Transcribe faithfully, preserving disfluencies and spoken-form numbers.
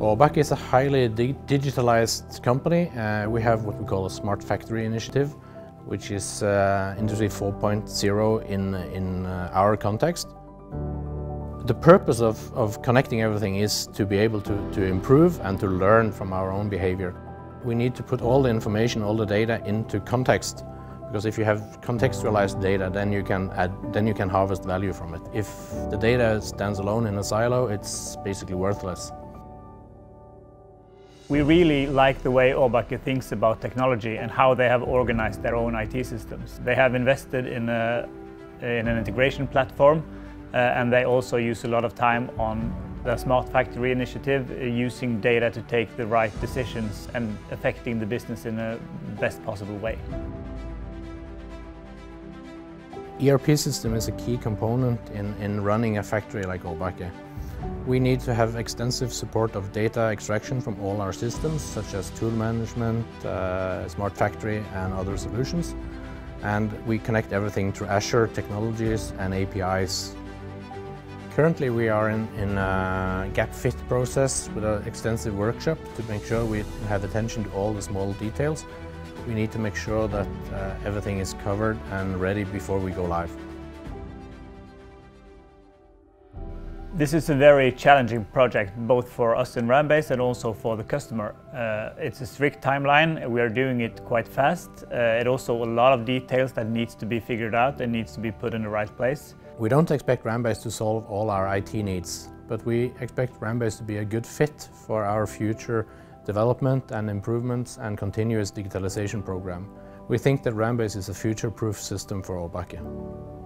Aarbakke is a highly dig digitalized company. Uh, we have what we call a smart factory initiative, which is uh, Industry four point oh in, in uh, our context. The purpose of, of connecting everything is to be able to, to improve and to learn from our own behavior. We need to put all the information, all the data into context, because if you have contextualized data, then you can add, then you can harvest value from it. If the data stands alone in a silo, it's basically worthless. We really like the way Aarbakke thinks about technology and how they have organized their own I T systems. They have invested in, a, in an integration platform uh, and they also use a lot of time on the Smart Factory initiative, uh, using data to take the right decisions and affecting the business in the best possible way. E R P system is a key component in, in running a factory like Aarbakke. We need to have extensive support of data extraction from all our systems, such as tool management, uh, Smart Factory and other solutions. And we connect everything through Azure technologies and A P Is. Currently we are in, in a gap fit process with an extensive workshop to make sure we have attention to all the small details. We need to make sure that uh, everything is covered and ready before we go live. This is a very challenging project, both for us in RamBase and also for the customer. Uh, it's a strict timeline. We are doing it quite fast. Uh, it also a lot of details that needs to be figured out and needs to be put in the right place. We don't expect RamBase to solve all our I T needs, but we expect RamBase to be a good fit for our future development and improvements and continuous digitalization program. We think that RamBase is a future-proof system for Aarbakke.